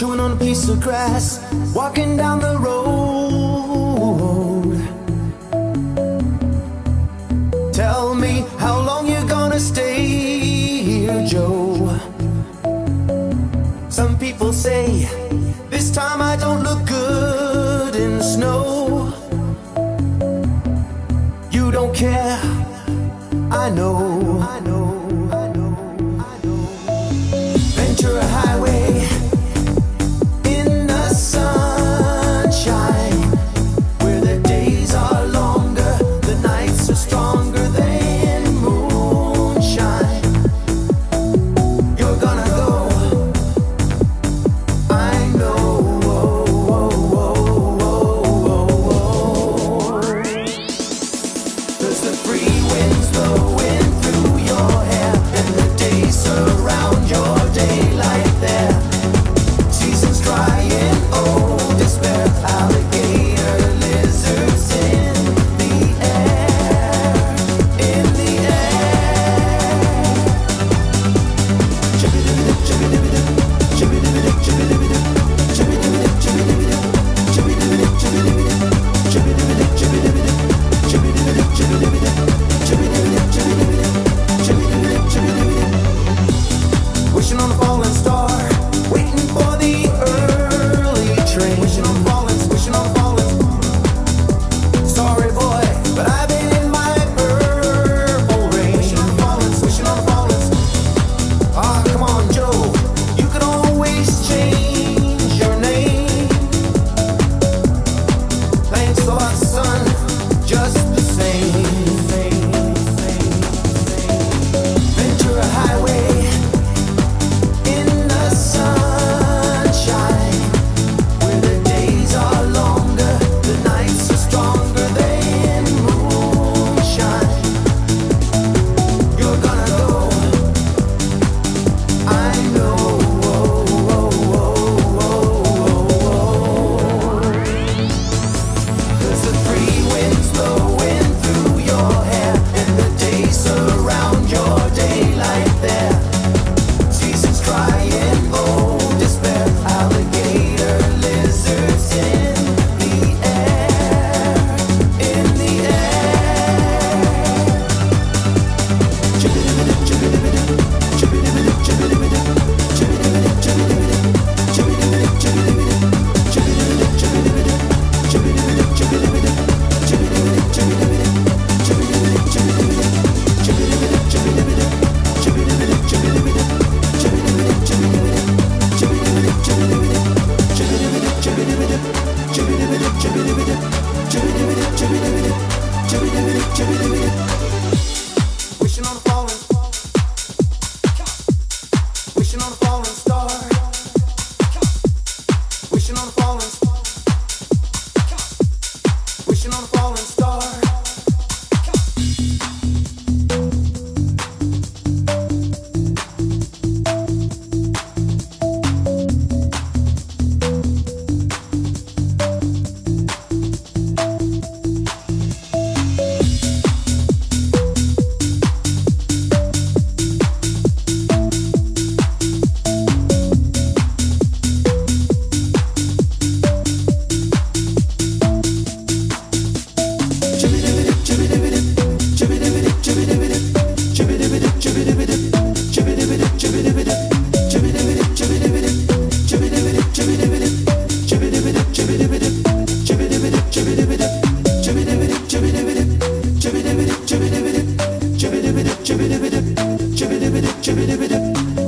chewing on a piece of grass, walking down the road. Tell me how long you're gonna stay here, Joe. Some people say, this time I don't look good in the snow. You don't care, I know, I know. Ventura Highway in the sunshine, where the days are longer, the nights are stronger than moonshine. You're gonna go, I know. Oh, oh, oh, oh, oh, oh. 'Cause the free wind's blowing through your hair, and the days surround your day. Chibidibidip, chibidibidip, chibidibidip.